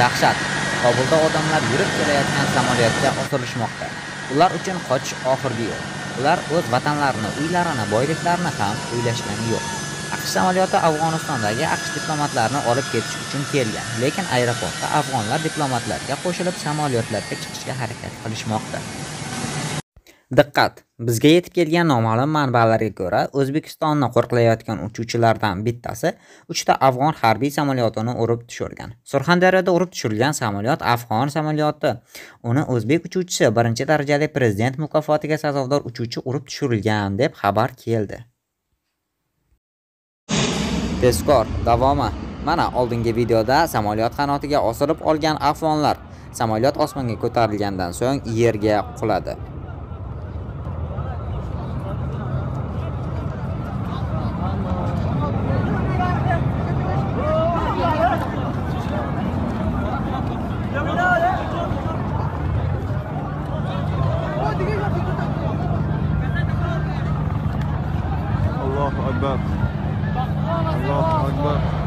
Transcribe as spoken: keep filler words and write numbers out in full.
dahshat. Kobulda odamlar yurib kelayotgan samolyotga otilishmoqda. Ular uchun qochish oxirgi yo'l. Ular o'z vatanlarini, uylarini, boyliklarini ham o'ylashgani yo'q. AQSh samolyoti Afg'onistondagi AQSh diplomatlarini olib ketish uchun kelgan, lekin aeroportda afg'onlar diplomatlarga qo'shilib samolyotlarga chiqishga harakat qilishmoqda. Diqqat! Bizga yetib kelgan noma'lum manbalarga ko'ra, O'zbekistonni qo'riqlayotgan uchuvchilardan bittasi uchta afg'on harbiy samolyotini urib tushirgan. Surxondaryoda urib tushirilgan samolyot afg'on samolyoti. Uni o'zbek uchuvchisi birinchi darajali prezident mukofotiga sazovor uchuvchi urib tushirilgan deb xabar keldi. Tezkor davomi. Mana oldingi videoda samolyot qanotiga osilib olgan afg'onlar samolyot osmonga ko'tarilgandan so'ng yerga quladi. Allahu Akbar. Allahu Akbar.